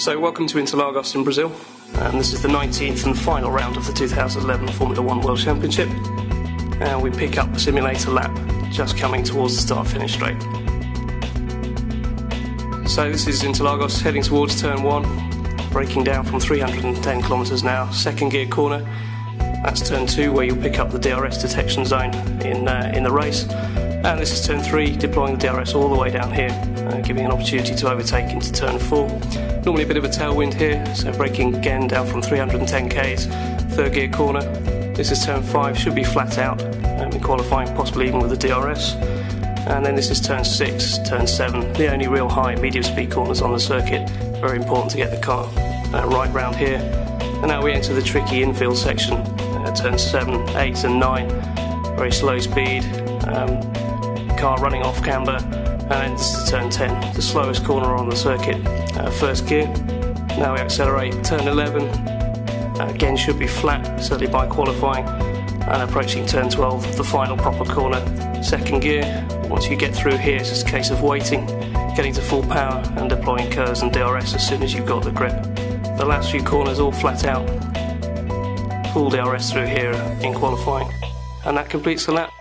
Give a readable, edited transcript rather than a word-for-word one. So welcome to Interlagos in Brazil, and this is the 19th and final round of the 2011 Formula 1 World Championship, and we pick up the simulator lap just coming towards the start-finish straight. So this is Interlagos heading towards turn 1, braking down from 310 kilometres an hour, second gear corner. That's turn 2 where you'll pick up the DRS detection zone in the race, and this is turn 3 deploying the DRS all the way down here, giving an opportunity to overtake into turn 4. Normally a bit of a tailwind here, so braking again down from 310k's, third gear corner. This is turn 5, should be flat out in qualifying, possibly even with the DRS. And then this is turn 6, turn 7, the only real high medium speed corners on the circuit. Very important to get the car right round here. And now we enter the tricky infield section, turn 7, 8 and 9, very slow speed, car running off camber. And this is turn 10, the slowest corner on the circuit, first gear. Now we accelerate turn 11, again should be flat, certainly by qualifying, and approaching turn 12, the final proper corner, second gear. Once you get through here, it's just a case of waiting, getting to full power and deploying curves and DRS as soon as you've got the grip. The last few corners all flat out, full DRS through here in qualifying, and that completes the lap.